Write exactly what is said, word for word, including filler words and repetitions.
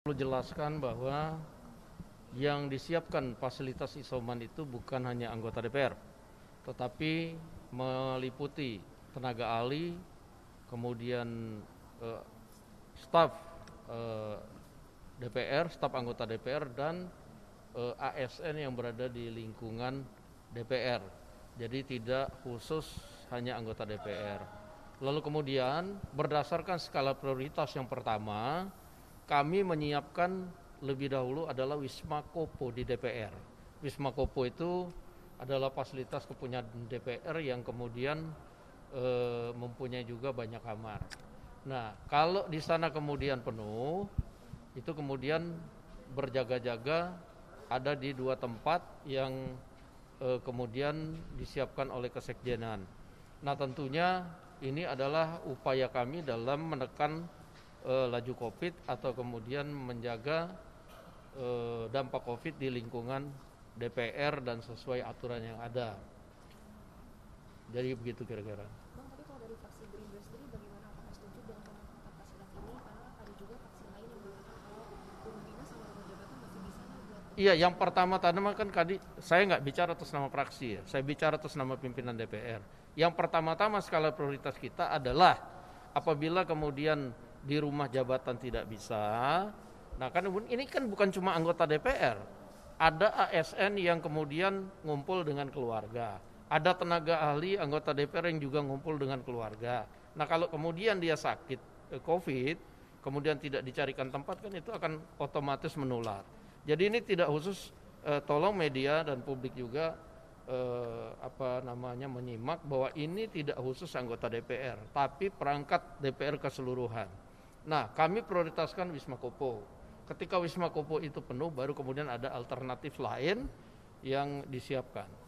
Perlu jelaskan bahwa yang disiapkan fasilitas isoman itu bukan hanya anggota D P R, tetapi meliputi tenaga ahli, kemudian eh, staf eh, D P R, staf anggota D P R, dan eh, A S N yang berada di lingkungan D P R. Jadi tidak khusus hanya anggota D P R. Lalu kemudian berdasarkan skala prioritas yang pertama, kami menyiapkan lebih dahulu adalah Wisma Kopo di D P R. Wisma Kopo itu adalah fasilitas kepunyaan D P R yang kemudian e, mempunyai juga banyak kamar. Nah, kalau di sana kemudian penuh, itu kemudian berjaga-jaga ada di dua tempat yang e, kemudian disiapkan oleh Kesekjenan. Nah, tentunya ini adalah upaya kami dalam menekan laju COVID atau kemudian menjaga dampak COVID di lingkungan D P R dan sesuai aturan yang ada. Jadi begitu kira-kira. Bang, tapi kalau dari vaksin Greenberg sendiri bagaimana, apakah setuju dengan penetapan vaksin ini? Karena ada juga vaksin lain yang belum kalau pemerintah sama pejabatnya masih bisa. Iya, yang pertama tanaman kan tadi saya nggak bicara atas nama praksi ya, saya bicara atas nama pimpinan D P R. Yang pertama-tama skala prioritas kita adalah apabila kemudian di rumah jabatan tidak bisa, nah kan ini kan bukan cuma anggota D P R, ada A S N yang kemudian ngumpul dengan keluarga, ada tenaga ahli anggota D P R yang juga ngumpul dengan keluarga. Nah kalau kemudian dia sakit COVID, kemudian tidak dicarikan tempat, kan itu akan otomatis menular. Jadi ini tidak khusus, eh, tolong media dan publik juga eh, apa namanya menyimak bahwa ini tidak khusus anggota D P R, tapi perangkat D P R keseluruhan. Nah, kami prioritaskan Wisma Kopo. Ketika Wisma Kopo itu penuh, baru kemudian ada alternatif lain yang disiapkan.